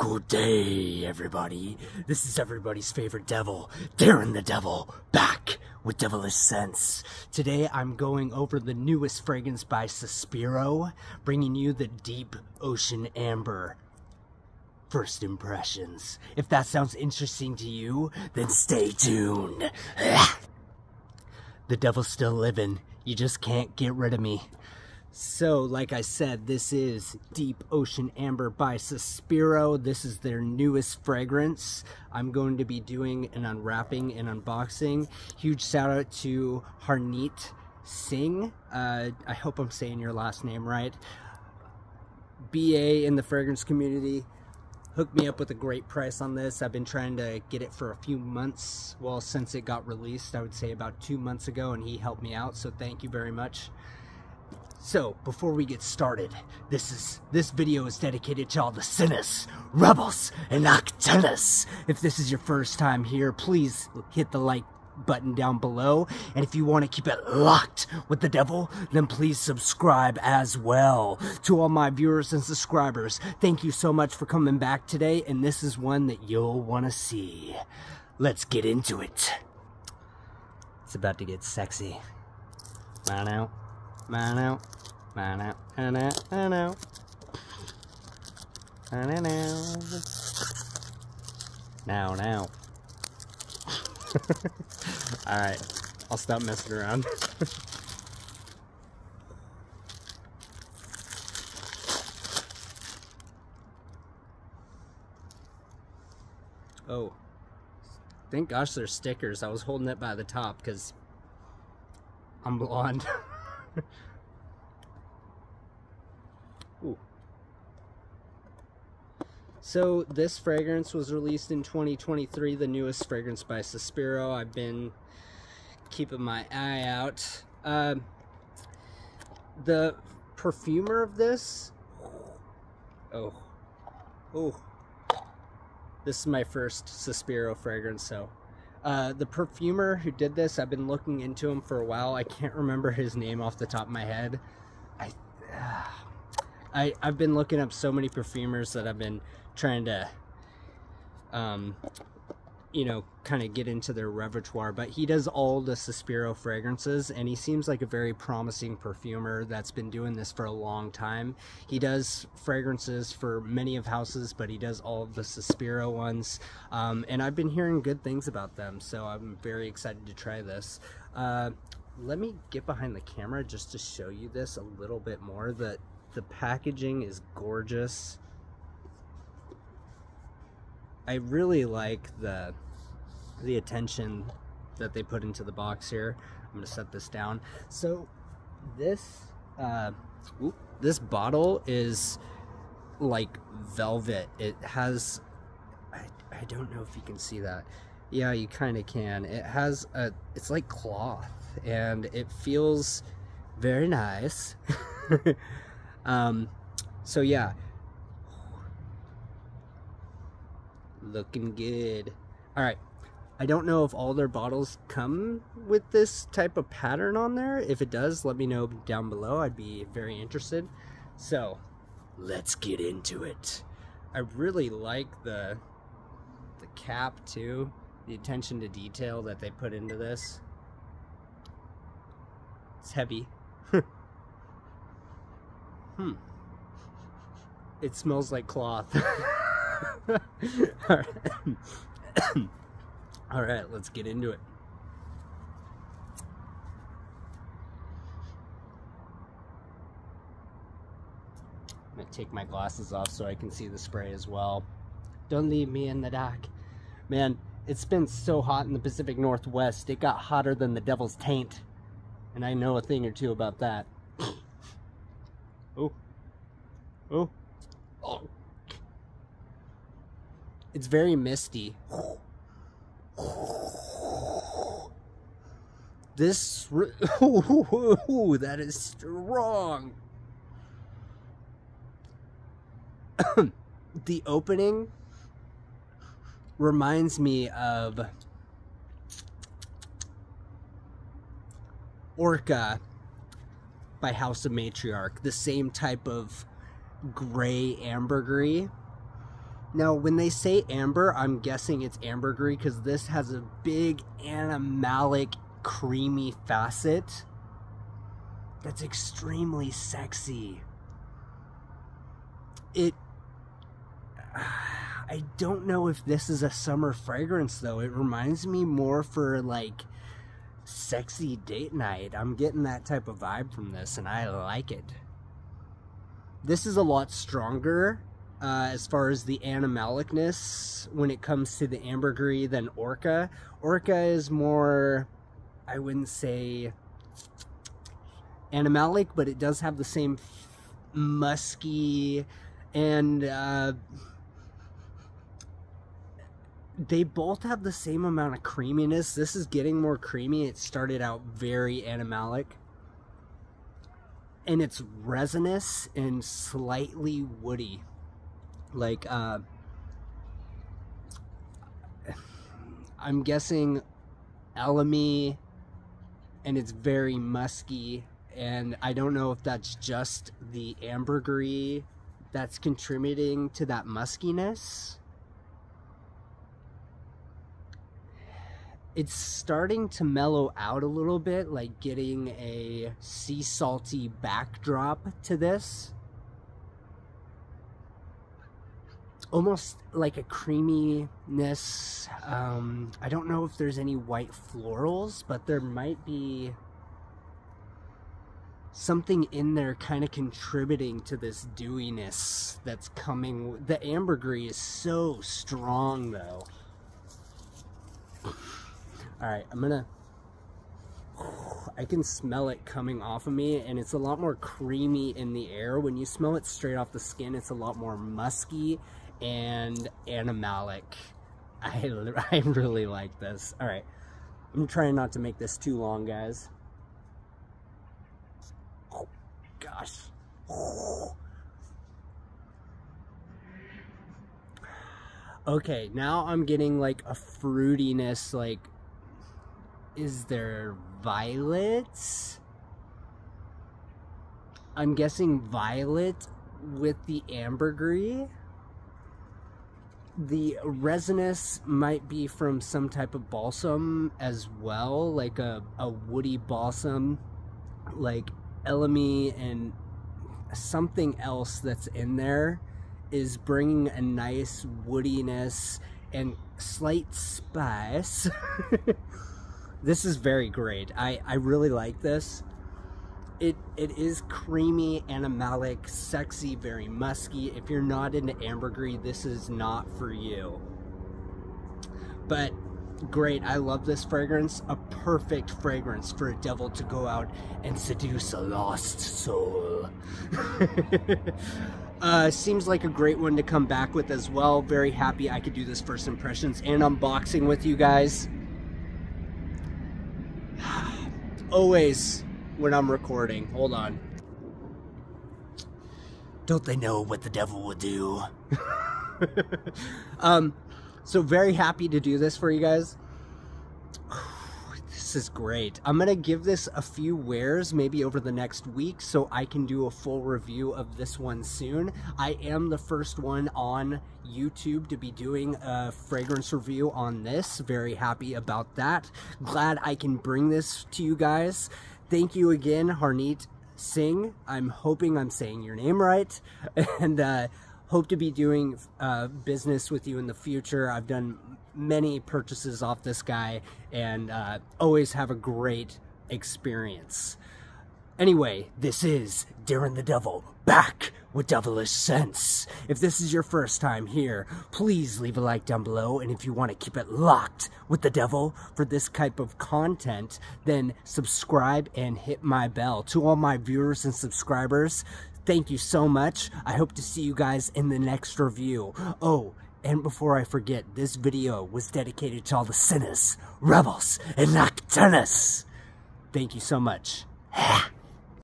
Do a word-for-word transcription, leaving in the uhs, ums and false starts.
Good day, everybody. This is everybody's favorite devil, Darren the Devil, back with Devilish Scents. Today I'm going over the newest fragrance by Sospiro, bringing you the Deep Ocean Amber. First impressions. If that sounds interesting to you, then stay tuned. The devil's still living. You just can't get rid of me. So, like I said, this is Deep Ocean Amber by Sospiro. This is their newest fragrance. I'm going to be doing an unwrapping and unboxing. Huge shout out to Harneet Singh. Uh, I hope I'm saying your last name right. B A in the fragrance community. Hooked me up with a great price on this. I've been trying to get it for a few months. Well, since it got released, I would say about two months ago, and he helped me out. So thank you very much. So, before we get started, this is this video is dedicated to all the sinners, rebels, and octanas. If this is your first time here, please hit the like button down below. And if you want to keep it locked with the devil, then please subscribe as well. To all my viewers and subscribers, thank you so much for coming back today, and this is one that you'll want to see. Let's get into it. It's about to get sexy. I know. Man out, man out, man out, man out, man out. Now, now. Alright, I'll stop messing around. Oh, thank gosh there's stickers. I was holding it by the top because I'm blonde. Ooh. So this fragrance was released in twenty twenty-three, the newest fragrance by Sospiro. I've been keeping my eye out. Uh, the perfumer of this, oh, oh, this is my first Sospiro fragrance, so. Uh, the perfumer who did this, I've been looking into him for a while. I can't remember his name off the top of my head. I, uh, I, I've been looking up so many perfumers that I've been trying to, um, you know, kind of get into their repertoire. But he does all the Sospiro fragrances, and he seems like a very promising perfumer that's been doing this for a long time. He does fragrances for many of houses, but he does all of the Sospiro ones, um, and I've been hearing good things about them, so I'm very excited to try this. Uh, let me get behind the camera just to show you this a little bit more. The, the packaging is gorgeous. I really like the the attention that they put into the box here. I'm gonna set this down. So this uh, whoop, this bottle is like velvet. It has, I, I don't know if you can see that. Yeah, you kind of can. It has a, it's like cloth, and it feels very nice. um, so yeah, looking good. All right. I don't know if all their bottles come with this type of pattern on there. If it does, let me know down below. I'd be very interested. So, let's get into it. I really like the the cap too. The attention to detail that they put into this. It's heavy. hmm. It smells like cloth. All right. All right, let's get into it. I'm gonna take my glasses off so I can see the spray as well. Don't leave me in the dark. Man, it's been so hot in the Pacific Northwest, it got hotter than the devil's taint. And I know a thing or two about that. Oh. Oh. Oh. It's very misty. This, ooh, that is strong. The opening reminds me of Orca by House of Matriarch, the same type of gray ambergris. Now, when they say amber, I'm guessing it's ambergris because this has a big animalic creamy facet that's extremely sexy. It... I don't know if this is a summer fragrance, though. It reminds me more for, like, sexy date night. I'm getting that type of vibe from this, and I like it. This is a lot stronger uh, as far as the animalicness when it comes to the ambergris than Orca. Orca is more, I wouldn't say animalic, but it does have the same musky and... Uh, They both have the same amount of creaminess. This is getting more creamy. It started out very animalic. And it's resinous and slightly woody. Like, uh... I'm guessing elemy, and it's very musky. And I don't know if that's just the ambergris that's contributing to that muskiness. It's starting to mellow out a little bit, like getting a sea salty backdrop to this. Almost like a creaminess. Um, I don't know if there's any white florals, but there might be something in there kind of contributing to this dewiness that's coming. The ambergris is so strong, though. Alright, I'm gonna... Oh, I can smell it coming off of me, and it's a lot more creamy in the air. When you smell it straight off the skin, it's a lot more musky and animalic. I, I really like this. Alright, I'm trying not to make this too long, guys. Oh, gosh. Oh. Okay, now I'm getting, like, a fruitiness, like... Is there violet? I'm guessing violet with the ambergris. The resinous might be from some type of balsam as well, like a, a woody balsam, like elemy and something else that's in there is bringing a nice woodiness and slight spice. This is very great. I, I really like this. It It is creamy, animalic, sexy, very musky. If you're not into ambergris, this is not for you. But great, I love this fragrance. A perfect fragrance for a devil to go out and seduce a lost soul. Uh, seems like a great one to come back with as well. Very happy I could do this first impressions and unboxing with you guys. Always when I'm recording. Hold on. Don't they know what the devil will do? um, so very happy to do this for you guys. This is great. I'm going to give this a few wears maybe over the next week so I can do a full review of this one soon. I am the first one on YouTube to be doing a fragrance review on this. Very happy about that. Glad I can bring this to you guys. Thank you again, Harneet Singh. I'm hoping I'm saying your name right. And uh, hope to be doing uh, business with you in the future. I've done many purchases off this guy, and uh, always have a great experience. Anyway, this is Darren the Devil, back with Devilish Scents. If this is your first time here, please leave a like down below, and if you want to keep it locked with the devil for this type of content, then subscribe and hit my bell. To all my viewers and subscribers, thank you so much. I hope to see you guys in the next review. Oh, and before I forget, this video was dedicated to all the sinners, rebels, and nocturnus. Thank you so much.